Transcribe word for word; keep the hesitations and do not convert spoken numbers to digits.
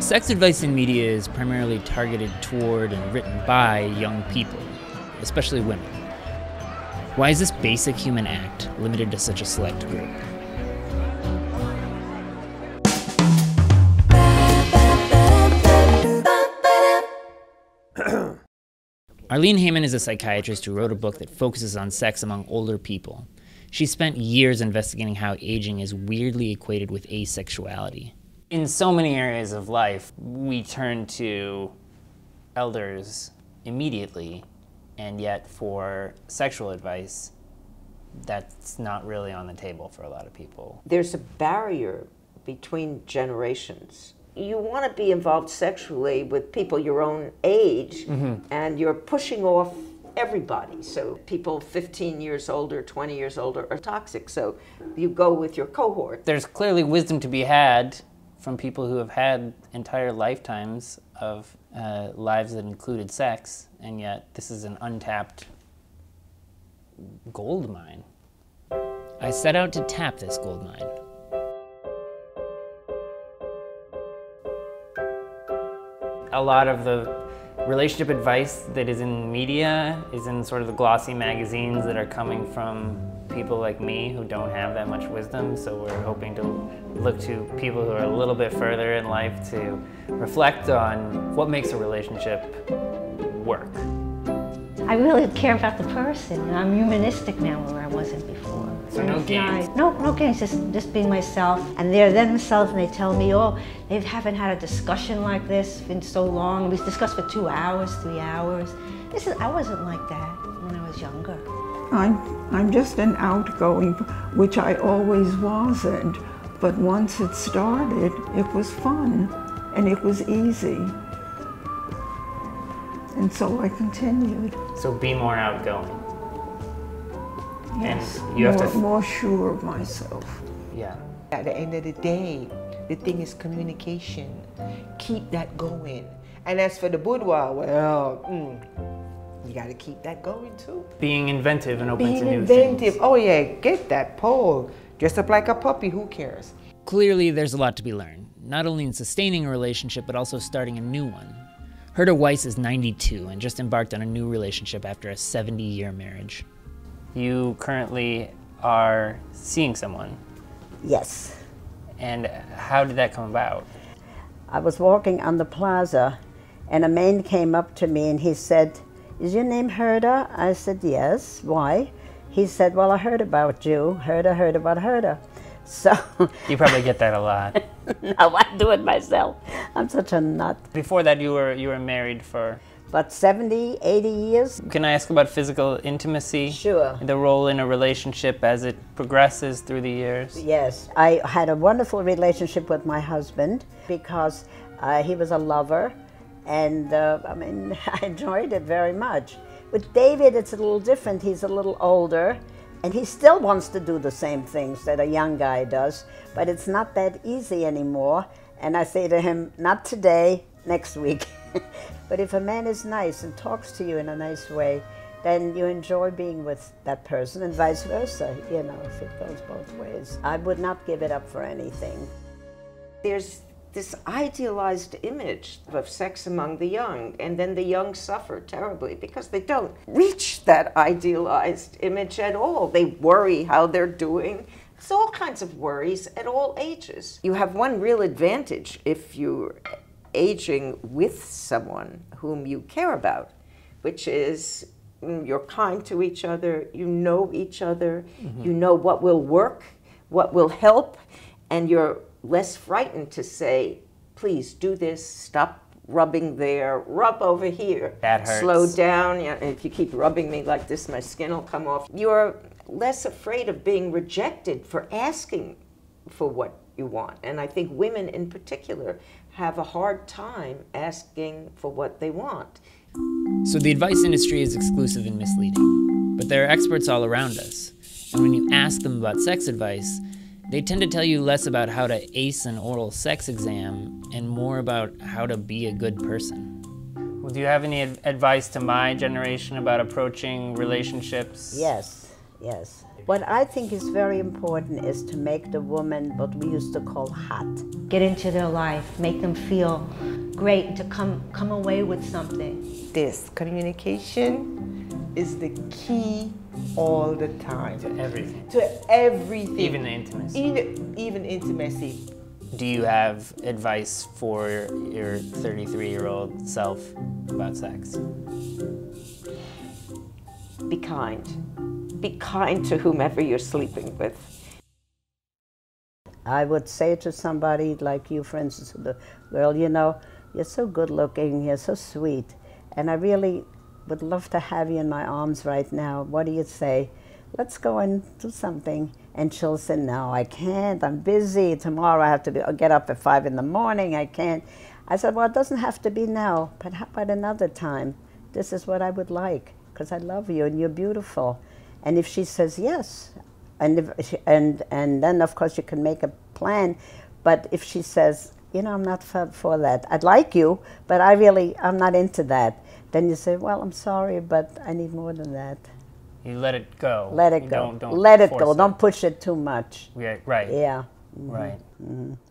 Sex advice in media is primarily targeted toward and written by young people, especially women. Why is this basic human act limited to such a select group? Arlene Heyman is a psychiatrist who wrote a book that focuses on sex among older people. She spent years investigating how aging is weirdly equated with asexuality. In so many areas of life, we turn to elders immediately, and yet for sexual advice, that's not really on the table for a lot of people. There's a barrier between generations. You want to be involved sexually with people your own age, mm-hmm. and you're pushing off everybody. So people fifteen years older, twenty years older are toxic, so you go with your cohort. There's clearly wisdom to be had from people who have had entire lifetimes of uh, lives that included sex, and yet this is an untapped gold mine. I set out to tap this gold mine. A lot of the relationship advice that is in media is in sort of the glossy magazines that are coming from people like me who don't have that much wisdom, so we're hoping to look to people who are a little bit further in life to reflect on what makes a relationship work. I really care about the person. I'm humanistic now where I wasn't before. So no games? No, no games, just, just being myself. And they're themselves and they tell me, oh, they haven't had a discussion like this in so long. We discussed for two hours, three hours. This is, I wasn't like that when I was younger. I'm, I'm just an outgoing, which I always wasn't. But once it started, it was fun and it was easy. And so I continued. So be more outgoing. Yes, and you more, have to more sure of myself. Yeah. At the end of the day, the thing is communication. Keep that going. And as for the boudoir, well, mm, you got to keep that going too. Being inventive and open Being to new inventive. things. Being inventive. Oh yeah, get that pole. Dress up like a puppy, who cares? Clearly, there's a lot to be learned, not only in sustaining a relationship, but also starting a new one. Herda Weiss is ninety-two and just embarked on a new relationship after a seventy-year marriage. You currently are seeing someone. Yes. And how did that come about? I was walking on the plaza and a man came up to me and he said, "Is your name Herda?" I said, "Yes, why?" He said, "Well, I heard about you. Herda, heard about Herda." So you probably get that a lot. No, I do it myself. I'm such a nut. Before that, you were you were married for about seventy, eighty years. Can I ask about physical intimacy? Sure. The role in a relationship as it progresses through the years? Yes. I had a wonderful relationship with my husband because uh, he was a lover, and uh, I mean, I enjoyed it very much. With David, it's a little different. He's a little older. And he still wants to do the same things that a young guy does, but it's not that easy anymore. And I say to him, not today, next week. But if a man is nice and talks to you in a nice way, then you enjoy being with that person, and vice versa, you know, if it goes both ways. I would not give it up for anything. There's this idealized image of sex among the young, and then the young suffer terribly because they don't reach that idealized image at all. They worry how they're doing. It's all kinds of worries at all ages. You have one real advantage if you're aging with someone whom you care about, which is you're kind to each other, you know each other, mm-hmm. you know what will work, what will help, and you're less frightened to say, please do this, stop rubbing there, rub over here. That hurts. Slow down, if you keep rubbing me like this, my skin will come off. You're less afraid of being rejected for asking for what you want. And I think women in particular have a hard time asking for what they want. So the advice industry is exclusive and misleading, but there are experts all around us. And when you ask them about sex advice, they tend to tell you less about how to ace an oral sex exam and more about how to be a good person. Well, do you have any advice to my generation about approaching relationships? Yes, yes. What I think is very important is to make the woman what we used to call hot. Get into their life, make them feel great, and to come, come away with something. This communication is the key all the time. To everything. To everything. Even intimacy. Even, even intimacy. Do you have advice for your thirty-three-year-old self about sex? Be kind. Be kind to whomever you're sleeping with. I would say to somebody like you, for instance, the girl, you know, you're so good looking, you're so sweet, and I really would love to have you in my arms right now. What do you say? Let's go and do something. And she'll say, no, I can't, I'm busy. Tomorrow I have to be, get up at five in the morning, I can't. I said, well, it doesn't have to be now, but how about another time? This is what I would like, because I love you and you're beautiful. And if she says yes, and, if she, and, and then of course you can make a plan, but if she says, you know, I'm not for, for that, I'd like you, but I really, I'm not into that, then you say, well, I'm sorry, but I need more than that. You let it go. Let it go. Don't, don't let it go. It. Don't push it too much. Yeah, right. Yeah. Mm-hmm. Right. Mm-hmm.